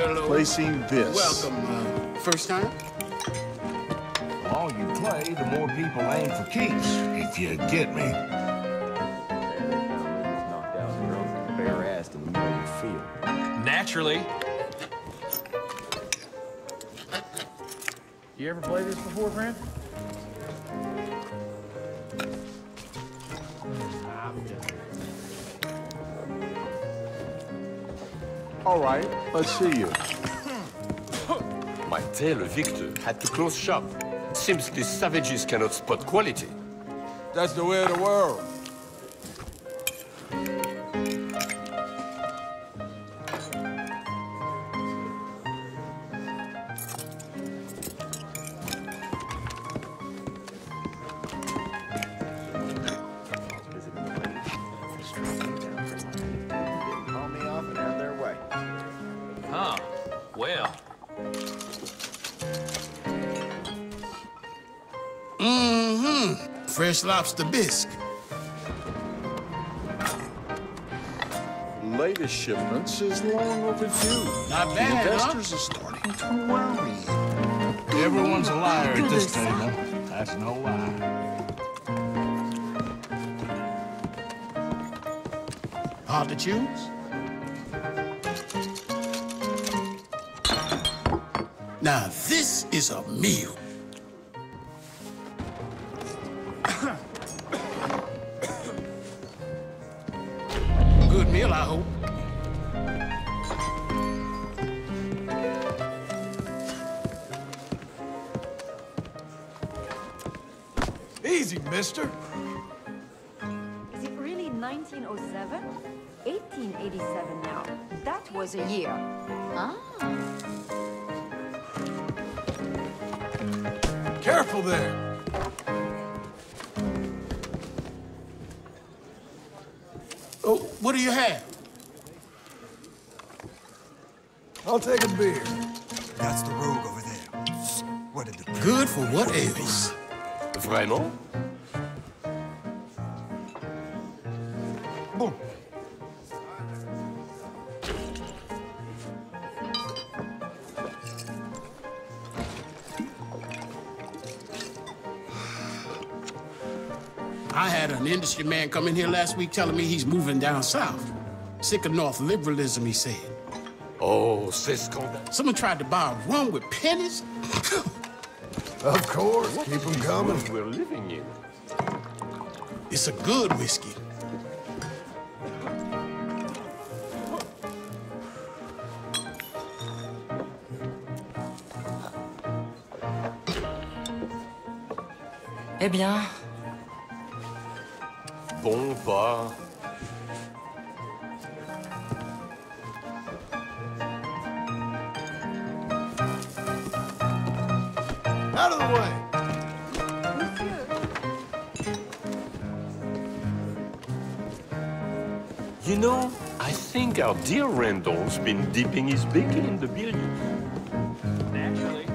Hello. Placing this. Welcome. First time? The more you play, the more people aim for keeps, if you get me. Naturally. You ever played this before, friend? All right, let's see you. My tailor, Victor, had to close shop. Seems these savages cannot spot quality. That's the way of the world. Fresh lobster bisque. Latest shipments is long overdue. Not bad, the investors are starting to worry. Everyone's a liar at this table. That's no lie. Hard to choose? Now this is a meal. Good meal, I hope. Easy, mister. Is it really 1907? 1887 now. That was a year. Ah. Careful there. Oh, what do you have? I'll take a beer. That's the rogue over there. What did the good for what ails? Vraiment? Bon. I had an industry man come in here last week telling me he's moving down south. Sick of North liberalism, he said. Oh, Cisco. Someone tried to buy a room with pennies? Of course, what keep them coming. We're living in. It's a good whiskey. Eh bien. Bon bar. Out of the way. You know, I think our dear Randall's been dipping his beacon in the building. Naturally.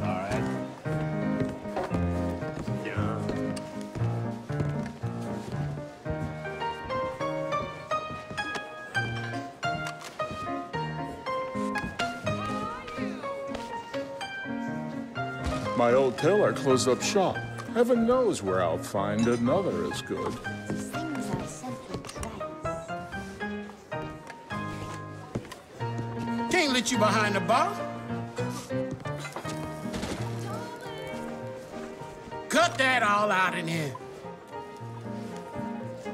All right. My old tailor closed up shop. Heaven knows where I'll find another as good. These things are simply tracks. Can't let you behind the bar. Cut that all out in here.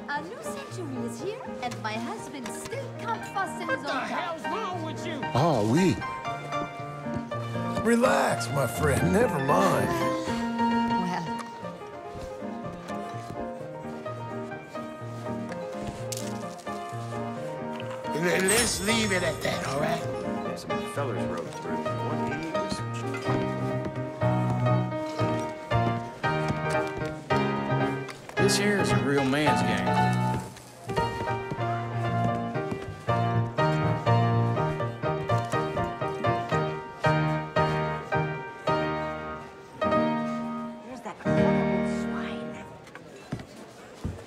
A new century is here, and my husband still can't fasten his own. What the hell's wrong with you? Ah, oui. Relax, my friend. Never mind. Well. Let's leave it at that, all right? Yeah, some fellas rode through. One knee was... This here is a real man's game.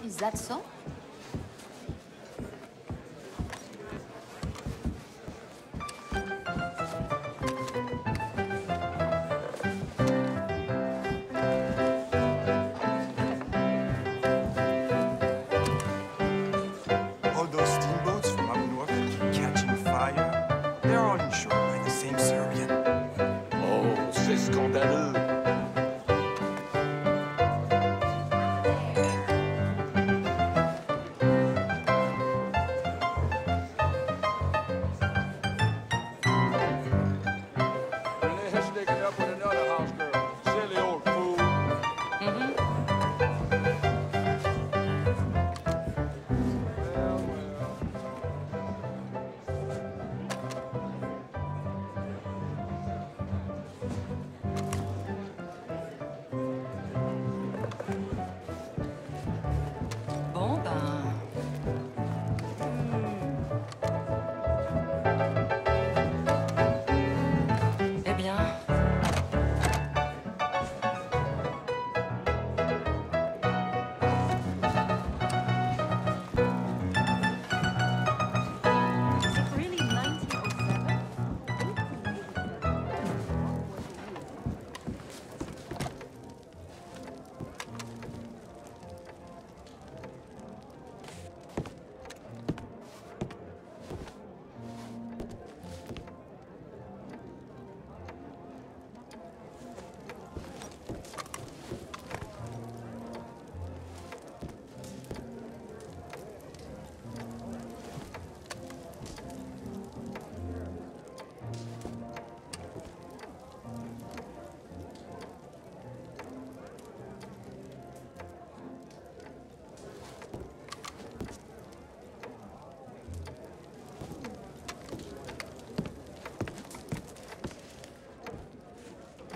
Is that so?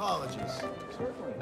Apologies. Certainly.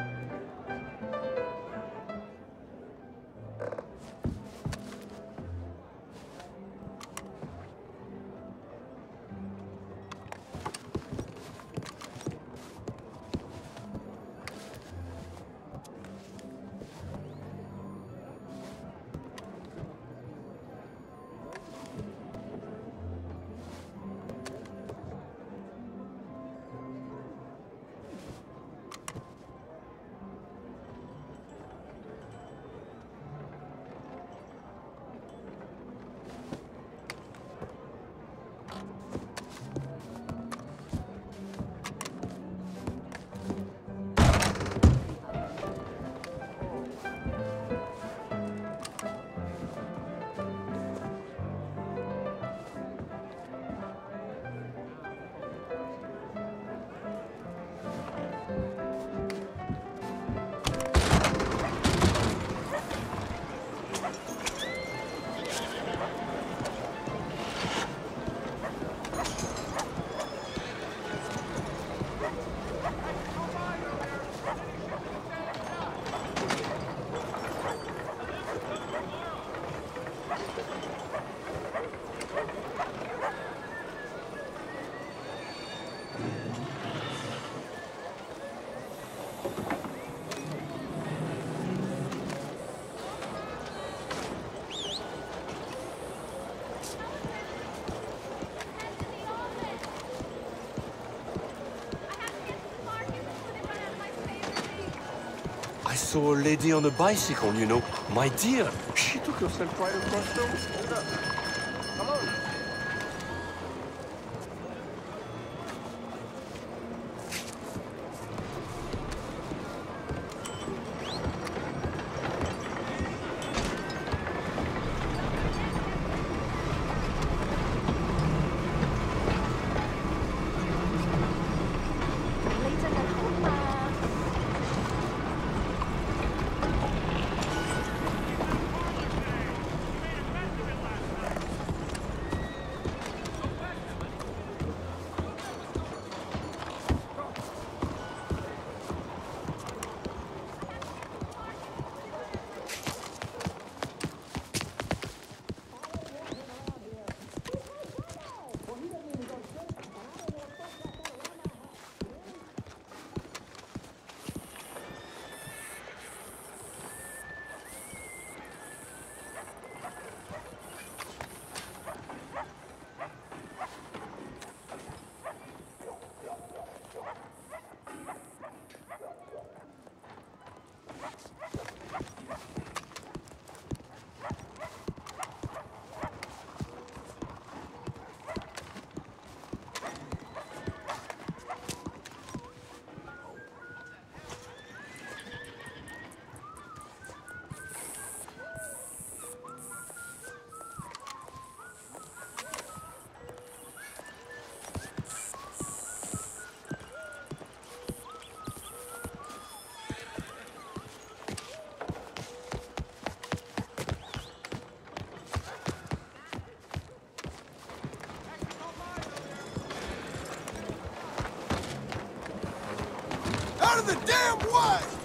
I saw a lady on a bicycle, you know. My dear, she took herself right across the road. Hold up. Come on. Out of the damn way!